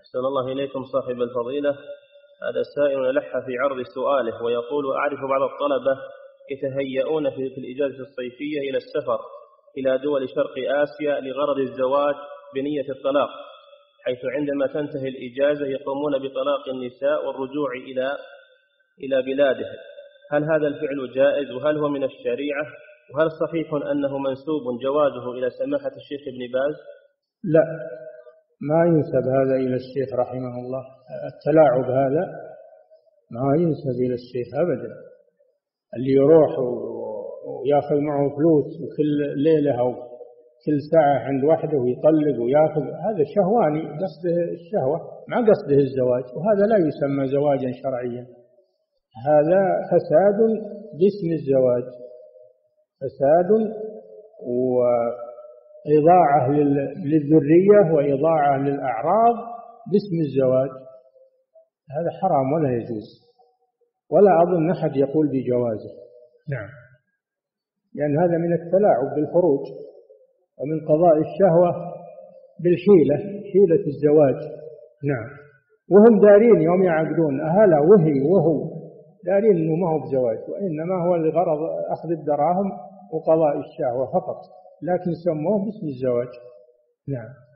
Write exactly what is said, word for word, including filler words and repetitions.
أحسن الله إليكم صاحب الفضيلة. هذا السائل ألح في عرض سؤاله ويقول: أعرف بعض الطلبة يتهيئون في الإجازة الصيفية إلى السفر إلى دول شرق آسيا لغرض الزواج بنية الطلاق، حيث عندما تنتهي الإجازة يقومون بطلاق النساء والرجوع إلى إلى بلاده. هل هذا الفعل جائز؟ وهل هو من الشريعة؟ وهل صحيح أنه منسوب جوازه إلى سماحة الشيخ ابن باز؟ لا، ما ينسب هذا إلى الشيخ رحمه الله. التلاعب هذا ما ينسب إلى الشيخ أبدا. اللي يروح ويأخذ معه فلوس وكل ليلة أو كل ساعة عند وحده ويطلق ويأخذ، هذا شهواني، قصده الشهوة ما قصده الزواج، وهذا لا يسمى زواجا شرعيا. هذا فساد باسم الزواج، فساد وإضاعة للذرية وإضاعة للأعراض باسم الزواج. هذا حرام ولا يجوز، ولا أظن أحد يقول بجوازه. نعم، لأن هذا من التلاعب بالفروج ومن قضاء الشهوة بالحيلة، حيلة الزواج. نعم، وهم دارين يوم يعقدون أهلا وهي وهو دارين أنه ما هو بزواج، وإنما هو لغرض أخذ الدراهم وقضاء الشهوة فقط، لكن سموه باسم الزواج. نعم.